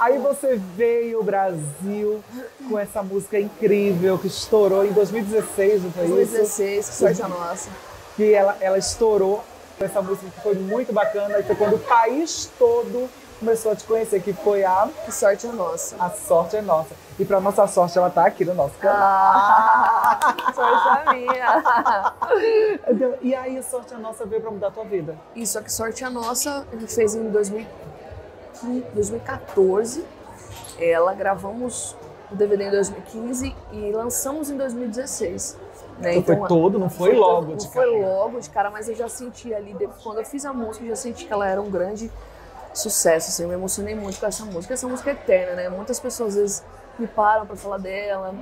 Aí você veio ao Brasil com essa música incrível que estourou em 2016, não foi isso? 2016, Que Sorte a Nossa. Que ela estourou com essa música, que foi muito bacana, e foi quando o país todo começou a te conhecer, que foi a... Que Sorte a Nossa. A sorte é nossa. E pra nossa sorte, ela tá aqui no nosso canal. Ah, sorte a minha. E aí, a Sorte a Nossa veio pra mudar a tua vida? Isso, a Que Sorte a Nossa, a gente fez em 2014. Ela gravamos o DVD em 2015 e lançamos em 2016. Né? Então, foi todo, não foi logo de cara. Não foi logo de cara, mas eu já senti ali, quando eu fiz a música, eu já senti que ela era um grande... sucesso, assim, eu me emocionei muito com essa música é eterna, né? Muitas pessoas às vezes me param pra falar dela,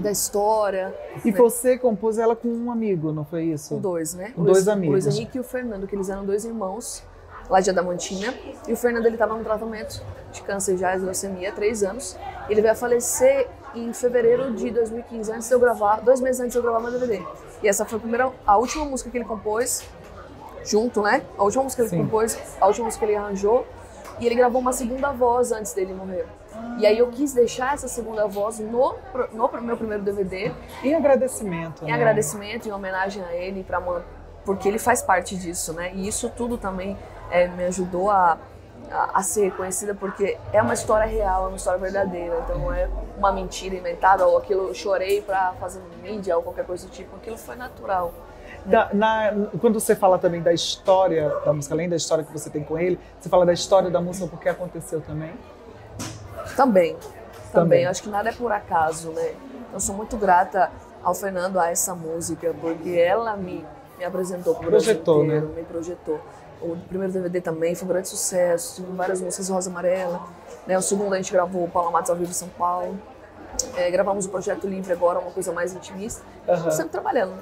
da história. E né? Você compôs ela com um amigo, não foi isso? Dois, né? Dois amigos. O Luiz Henrique e o Fernando, que eles eram dois irmãos lá de Adamantina, e o Fernando ele tava no tratamento de câncer já, de leucemia, há 3 anos. Ele vai falecer em fevereiro de 2015, antes de eu gravar, 2 meses antes de eu gravar meu DVD. E essa foi a última música que ele compôs, junto, né? A última música que ele compôs, a última música que ele arranjou, e ele gravou uma segunda voz antes dele morrer. E aí eu quis deixar essa segunda voz no meu primeiro DVD. Em agradecimento, né? Em agradecimento, em homenagem a ele, porque ele faz parte disso, né? E isso tudo também me ajudou a ser conhecida, porque é uma história real, é uma história verdadeira, então não é uma mentira inventada, ou aquilo eu chorei pra fazer mídia ou qualquer coisa do tipo, aquilo foi natural. Quando você fala também da história da música, além da história que você tem com ele, você fala da história da música porque aconteceu também? Também. Eu acho que nada é por acaso, né? Eu sou muito grata ao Fernando, a essa música, porque ela me apresentou pro Brasil inteiro, né? Me projetou. O primeiro DVD também foi um grande sucesso, várias músicas, Rosa Amarela, né? O segundo a gente gravou Paula Matos ao vivo em São Paulo, gravamos o Projeto Limpo agora, uma coisa mais intimista, estamos sempre trabalhando.